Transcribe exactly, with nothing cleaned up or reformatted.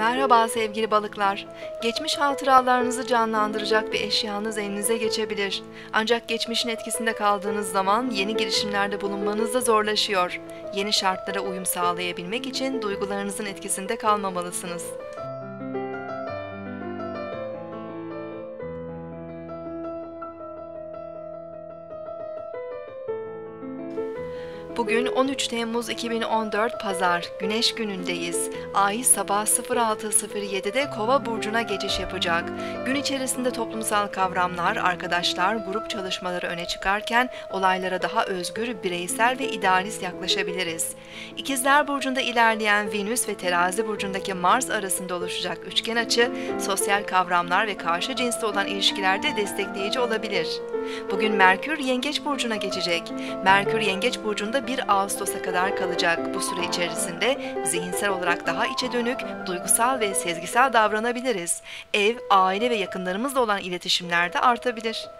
Merhaba sevgili balıklar. Geçmiş hatıralarınızı canlandıracak bir eşyanız elinize geçebilir. Ancak geçmişin etkisinde kaldığınız zaman yeni girişimlerde bulunmanız da zorlaşıyor. Yeni şartlara uyum sağlayabilmek için duygularınızın etkisinde kalmamalısınız. Bugün on üç Temmuz iki bin on dört Pazar, Güneş günündeyiz. Ay sabah sıfır altı sıfır yedi'de Kova burcuna geçiş yapacak. Gün içerisinde toplumsal kavramlar, arkadaşlar, grup çalışmaları öne çıkarken olaylara daha özgür, bireysel ve idealist yaklaşabiliriz. İkizler burcunda ilerleyen Venüs ve Terazi burcundaki Mars arasında oluşacak üçgen açı, sosyal kavramlar ve karşı cinsle olan ilişkilerde destekleyici olabilir. Bugün Merkür Yengeç burcuna geçecek. Merkür Yengeç burcunda bir Ağustos'a kadar kalacak. Bu süre içerisinde zihinsel olarak daha içe dönük, duygusal ve sezgisel davranabiliriz. Ev, aile ve yakınlarımızla olan iletişimlerde artabilir.